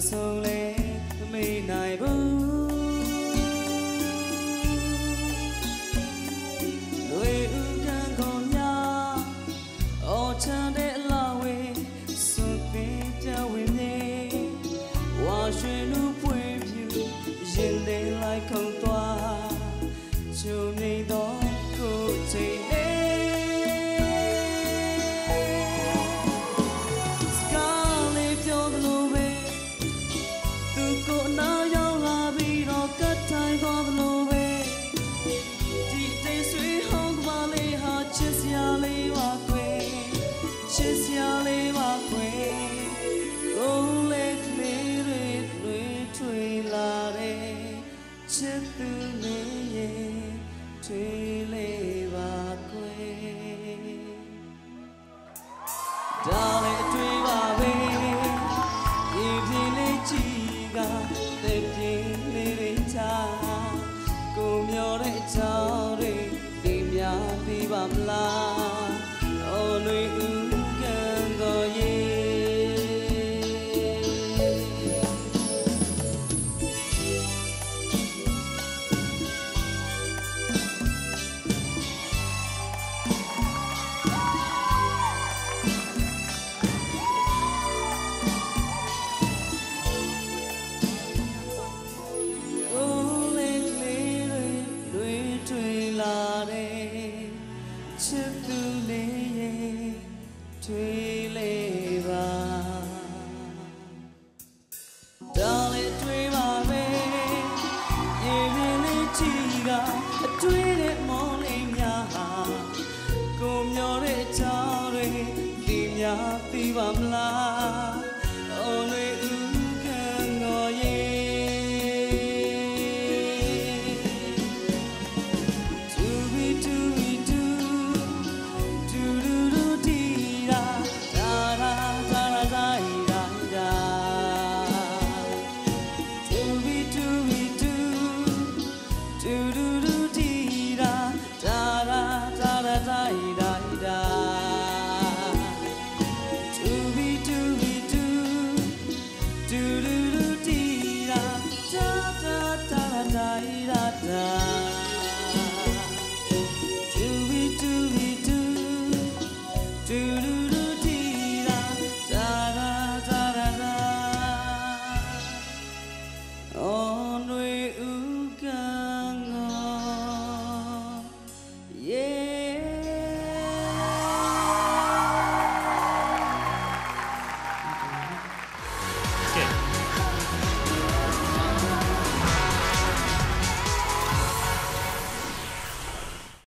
chiều sâu lê mây nài bóng đôi ưu càng còn nhà ô cha để là quê xuân tế theo quê nê hoa chơi lúc quê view dành để lại không toa chiều nay đó cô thấy oh no.